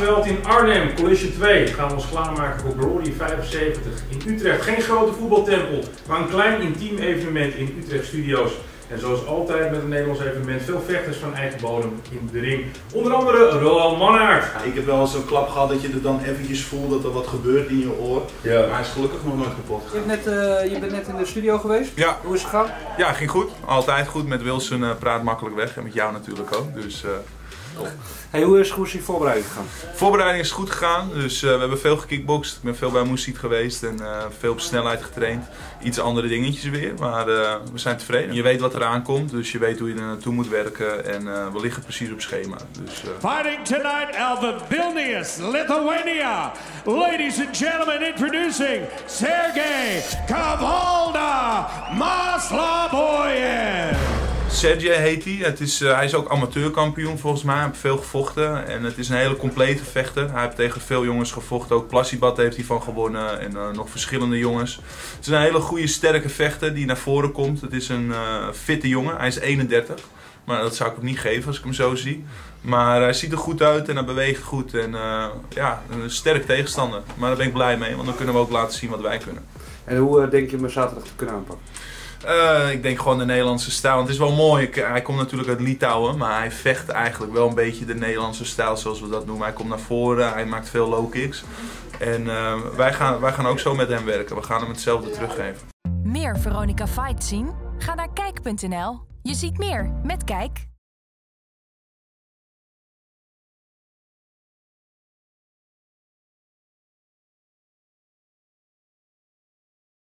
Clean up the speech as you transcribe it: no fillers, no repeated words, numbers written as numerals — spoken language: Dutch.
Straatgeweld in Arnhem, Collision 2. We gaan ons klaarmaken voor Glory 75 in Utrecht. Geen grote voetbaltempel, maar een klein intiem evenement in Utrecht Studios. En zoals altijd met een Nederlands evenement, veel vechters van eigen bodem in de ring. Onder andere Roël Mannaart. Ja, ik heb wel eens zo'n klap gehad dat je er dan eventjes voelt dat er wat gebeurt in je oor. Ja. Maar hij is gelukkig nog nooit kapot gegaan. Je bent net in de studio geweest. Ja. Hoe is het gegaan? Ja, ging goed. Altijd goed. Met Wilson praat makkelijk weg en met jou natuurlijk ook. Dus, hey, hoe is die voorbereiding gegaan? De voorbereiding is goed gegaan, dus we hebben veel gekickboxd. Ik ben veel bij Moesiet geweest en veel op snelheid getraind. Iets andere dingetjes weer, maar we zijn tevreden. Je weet wat er aankomt, dus je weet hoe je er naartoe moet werken en we liggen precies op schema. Dus, Fighting tonight out of Vilnius, Lithuania. Ladies and gentlemen, introducing Sergej Kavalda Maslobojev. Sergej heet hij. Hij is ook amateurkampioen volgens mij. Hij heeft veel gevochten en het is een hele complete vechter. Hij heeft tegen veel jongens gevochten. Ook Plasibat heeft hij van gewonnen en nog verschillende jongens. Het is een hele goede, sterke vechter die naar voren komt. Het is een fitte jongen. Hij is 31. Maar dat zou ik hem niet geven als ik hem zo zie. Maar hij ziet er goed uit en hij beweegt goed. En ja, een sterk tegenstander. Maar daar ben ik blij mee, want dan kunnen we ook laten zien wat wij kunnen. En hoe denk je me zaterdag te kunnen aanpakken? Ik denk gewoon de Nederlandse stijl. Het is wel mooi. Hij komt natuurlijk uit Litouwen, maar hij vecht eigenlijk wel een beetje de Nederlandse stijl zoals we dat noemen. Hij komt naar voren, hij maakt veel low kicks. En wij gaan ook zo met hem werken. We gaan hem hetzelfde teruggeven. Meer Veronica Fight zien? Ga naar kijk.nl. Je ziet meer met Kijk.